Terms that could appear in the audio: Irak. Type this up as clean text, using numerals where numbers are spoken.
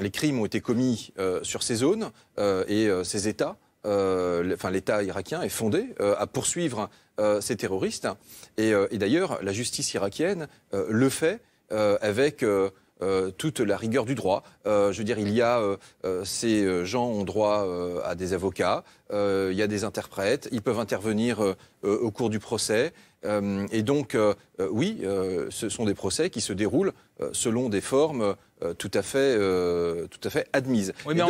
les crimes ont été commis sur ces zones et ces États, enfin l'État irakien est fondé à poursuivre ces terroristes. Et d'ailleurs, la justice irakienne le fait avec toute la rigueur du droit. Je veux dire, il y a ces gens ont droit à des avocats, il y a des interprètes, ils peuvent intervenir au cours du procès. Et donc, oui, ce sont des procès qui se déroulent selon des formes tout à fait admises. Oui,